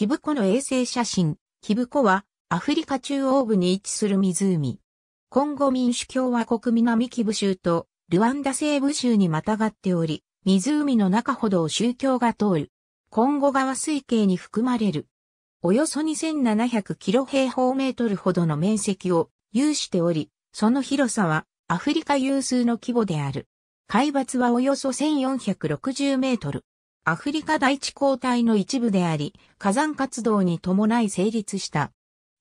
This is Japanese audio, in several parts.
キブコの衛星写真。キブコはアフリカ中央部に位置する湖。コンゴ民主共和国南キブ州とルワンダ西部州にまたがっており、湖の中ほどを州境が通る。コンゴ川水系に含まれる。およそ2700キロ平方メートルほどの面積を有しており、その広さはアフリカ有数の規模である。海抜はおよそ1460メートル。アフリカ大地交帯の一部であり、火山活動に伴い成立した。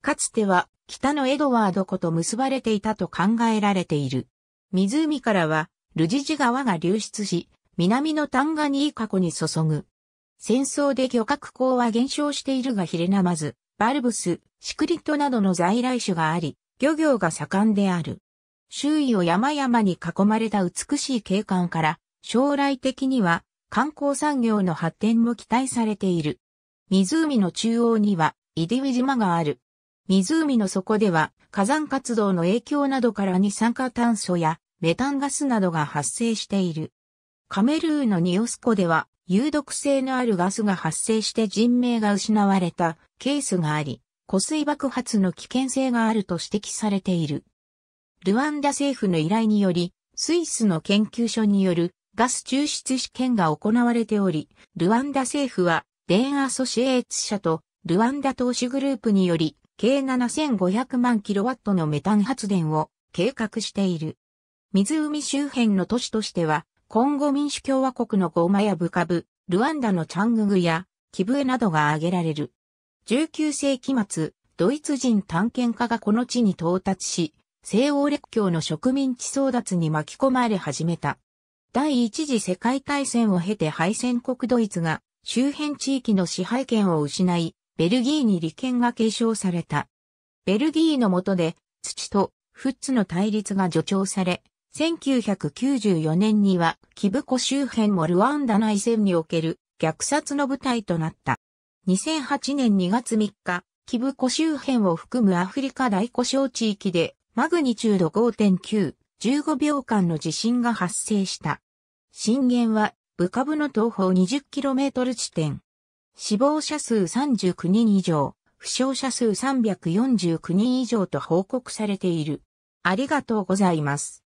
かつては北のエドワード湖と結ばれていたと考えられている。湖からはルジジ川が流出し、南のタンガニーカ湖に注ぐ。戦争で漁獲港は減少しているがヒレナマズ、バルブス、シクリットなどの在来種があり、漁業が盛んである。周囲を山々に囲まれた美しい景観から、将来的には観光産業の発展も期待されている。湖の中央にはイディウィ島がある。湖の底では火山活動の影響などから二酸化炭素やメタンガスなどが発生している。カメルーンのニオス湖では有毒性のあるガスが発生して人命が失われたケースがあり、湖水爆発の危険性があると指摘されている。ルワンダ政府の依頼により、スイスの研究所によるガス抽出試験が行われており、ルワンダ政府は、レーンアソシエイツ社とルワンダ投資グループにより、計7500万キロワットのメタン発電を計画している。湖周辺の都市としては、コンゴ民主共和国のゴマやブカブ、ルワンダのチャンググやキブエなどが挙げられる。19世紀末、ドイツ人探検家がこの地に到達し、西欧列強の植民地争奪に巻き込まれ始めた。第一次世界大戦を経て敗戦国ドイツが周辺地域の支配権を失い、ベルギーに利権が継承された。ベルギーの下で土とフッツの対立が助長され、1994年にはキブコ周辺もルワンダ内戦における虐殺の舞台となった。2008年2月3日、キブコ周辺を含むアフリカ大湖礁地域でマグニチュード 5.9。15秒間の地震が発生した。震源は、ブカブの東方 20km 地点。死亡者数39人以上、負傷者数349人以上と報告されている。ありがとうございます。